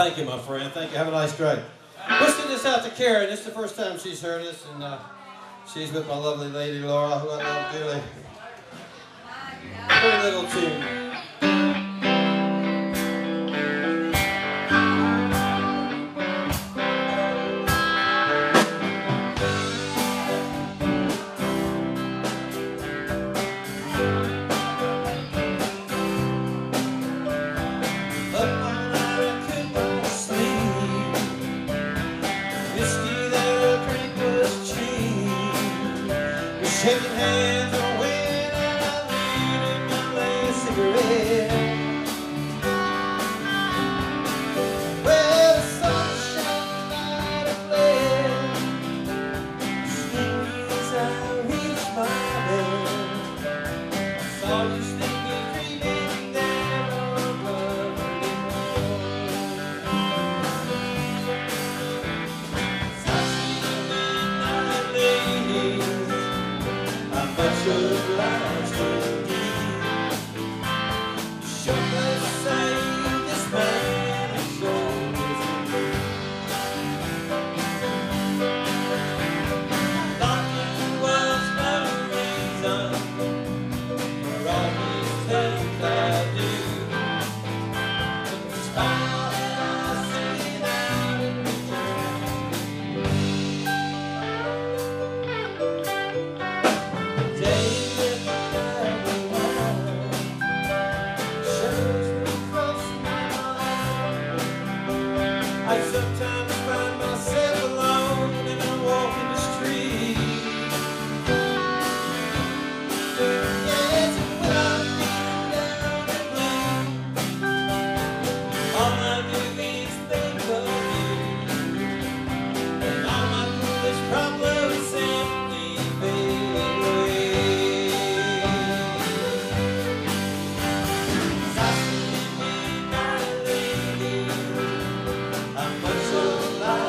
Thank you, my friend. Thank you. Have a nice day. Let's get this out to Karen. This is the first time she's heard this, and she's with my lovely lady Laura, who I love dearly. Pretty little tune. Shaking hands on the wind, and I lean in my last cigarette. Well, the sun shines light and red. Sneaking as I reach my bed, I saw you sneaking, dreaming down on lovely road. Touching the midnight lady, but your lies were deep. You should have saved this man as long as he lived. Locking was my reason for all these things I do. But the smile that I see now in return, I sometimes find myself alone and I walk in the street. Yes, and when I'm feeling down and blue, all I do is think of you, and all my foolish problems simply fade away. As I see the midnight lady, I'm much alive.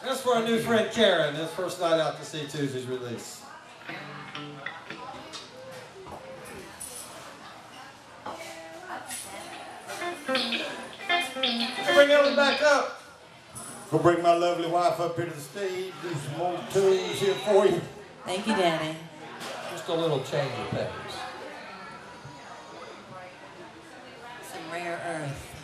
That's for our new friend Karen, his first night out to see Tuesday's Release. Bring everyone back up. We'll bring my lovely wife up here to the stage. Do some more tunes here for you. Thank you, Daddy. Just a little change of things. Some rare earth.